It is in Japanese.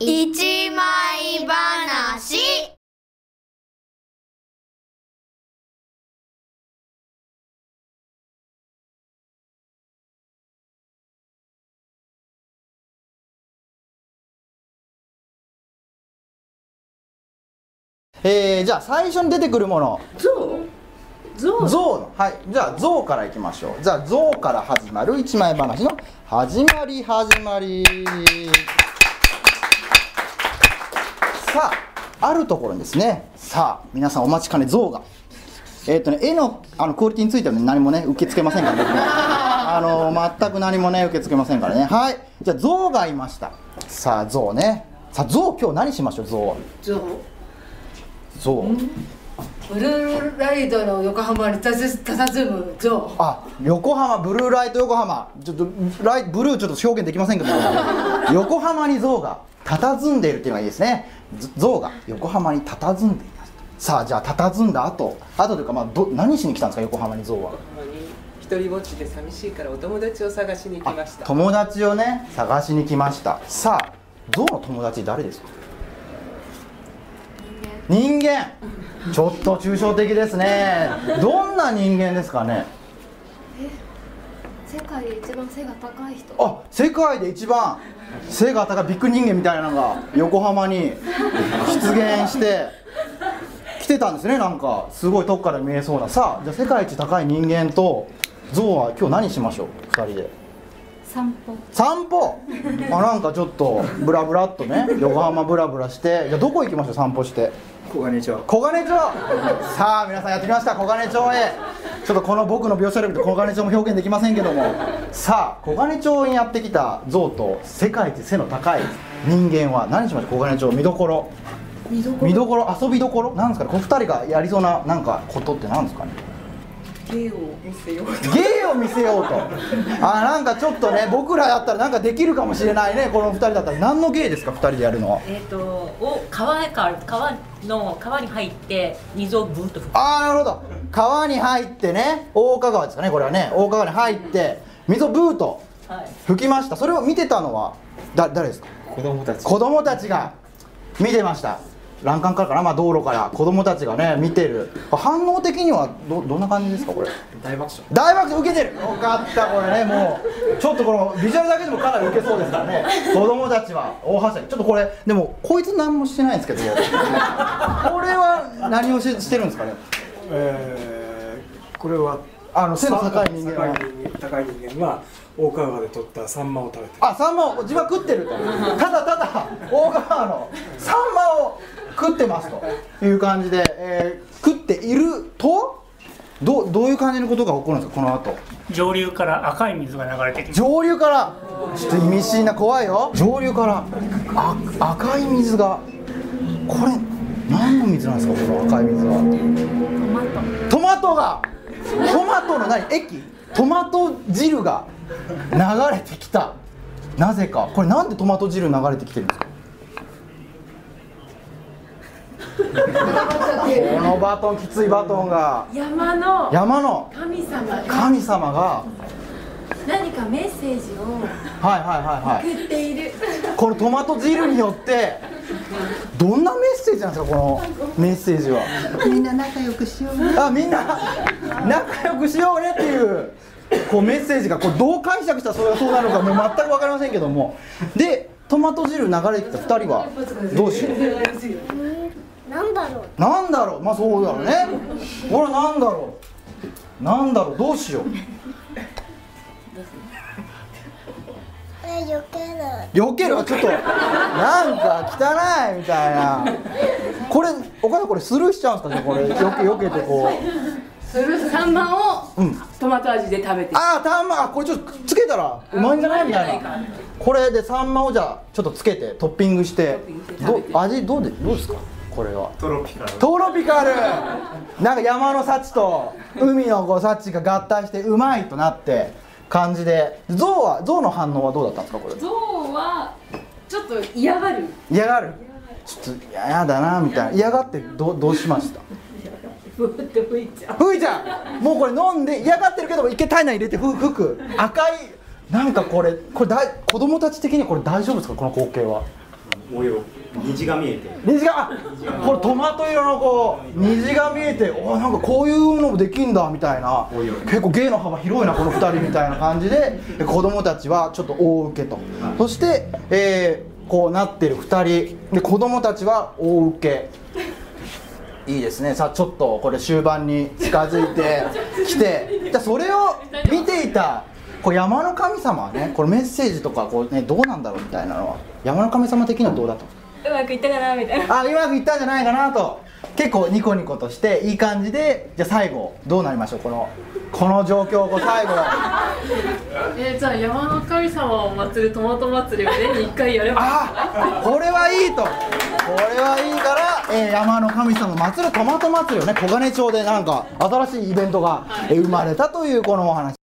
一枚話。じゃあ最初に出てくるもの、象の、はい、じゃあ象からいきましょう。じゃあ象から始まる一枚話の始まり。さあ、あるところにですね、さあ皆さんお待ちかね、象が絵のクオリティについては、ね、何もね受け付けませんからね全く何もね受け付けませんからね。はい、じゃあ象がいました。さあ象ね、さあ象、今日何しましょう。象ブルーライトの横浜にたたずむ象。あ、横浜、ブルーライト横浜、ちょっとブルーちょっと表現できませんけど横浜に象が佇んでいるっていうのがいいですね。象が横浜に佇んでいます。さあ、じゃあ佇んだあとというか、まあ何しに来たんですか、横浜に象は。一人ぼっちで寂しいからお友達を探しに来ました。友達をね探しに来ました。さあ象の友達誰ですか。人間。ちょっと抽象的ですね。どんな人間ですかね。世界で一番背が高い人。あ、世界で一番背が高いビッグ人間みたいなのが横浜に出現して来てたんですね。なんかすごい遠くから見えそうな。さあ、じゃあ世界一高い人間と象は今日何しましょう。2人で散歩、まあなんかちょっとブラブラっとね、横浜ブラブラして、じゃあどこ行きましょう。散歩して黄金町。さあ皆さんやってきました、黄金町へ。ちょっとこの僕の描写力で黄金町も表現できませんけども、さあ黄金町にやってきた象と世界一背の高い人間は何しましょう。黄金町見どころ、遊びどころなんですかね。この2人がやりそうななんかことって何ですかね。芸を見せようと。あ、なんかちょっとね、僕らだったらなんかできるかもしれないね。この2人だったら何の芸ですか、2人でやるのは。川に入って水をブンと吹く。ああ、なるほど。川に入ってね、大川ですかね、これはね、大川に入って水をブーと吹きました。それを見てたのは誰ですか。子供たちが見てました。欄干からかな、まあ道路から子供たちがね見てる。反応的にはどんな感じですか。これ大爆笑受けてる。よかった。これね、もうちょっとこのビジュアルだけでもかなり受けそうですからね子供たちは大はしゃぎ。ちょっとこれでもこいつ何もしてないんですけどこれは何をしてるんですかね。これは背の高い人間は大川で取ったサンマを食べてる。あ、サンマを自分は食ってると。ただ大川のサンマを食ってますという感じで、食っているとどういう感じのことが起こるんですか。この後上流から赤い水が流れてきます。上流から、ちょっと意味深な、怖いよ。上流から赤い水が、これ何の水なんですか。この赤い水はトマトの何、液、トマト汁が流れてきた。なぜか。これなんでトマト汁流れてきてるんですかこのバトン、きついバトンが、山の神様が何かメッセージを送っている。このトマト汁によってどんなメッセージなんですか。このメッセージはみんな仲良くしようね。あ、みんな仲良くしようねっていうこうメッセージが、こうどう解釈したらそれがそうなのかもう全く分かりませんけども、でトマト汁流れてきた2人はどうしよう。なんだろう、まあそうだろうね。これなんだろう、どうしよう。避けるはちょっとなんか汚いみたいな。これお母さん、これスルーしちゃうんですかね。これ避けてこうスルー、サンマをトマト味で食べて、ああサンマ、これちょっとつけたらうまいんじゃないみたいな。これでサンマをじゃあちょっとつけてトッピングして味どうですか。これはトロピカル、なんか山の幸と海のこう幸が合体してうまいとなって感じで、象の反応はどうだったんですか。これ象はちょっと嫌がる、ちょっと嫌だなみたいな。嫌がってどうしました。吹いちゃう。もうこれ飲んで嫌がってるけども、一回体内入れて吹く赤い、なんかこれ子供たち的にこれ大丈夫ですか、この光景は。模様、虹が見えて、虹が、これトマト色のこう虹が見えて、おなんかこういうのもできんだみたいな、結構芸の幅広いなこの2人みたいな感じで子供たちはちょっと大受けと、そして、こうなってる2人で子供たちは大受け。いいですね。さあちょっとこれ終盤に近づいてきて、じゃそれを見ていたこう山の神様はね、これメッセージとかこうねどうなんだろうみたいなのは、山の神様的にはどうだと、うまくいったかなみたいな、あうまくいったんじゃないかなと、結構ニコニコとしていい感じで、じゃあ最後どうなりましょう、この状況を最後じゃあ山の神様を祀るトマト祭りを年に1回やればいいかな。これはいいと、これはいいから、山の神様を祀るトマト祭りをね、小金町でなんか新しいイベントが生まれたというこのお話。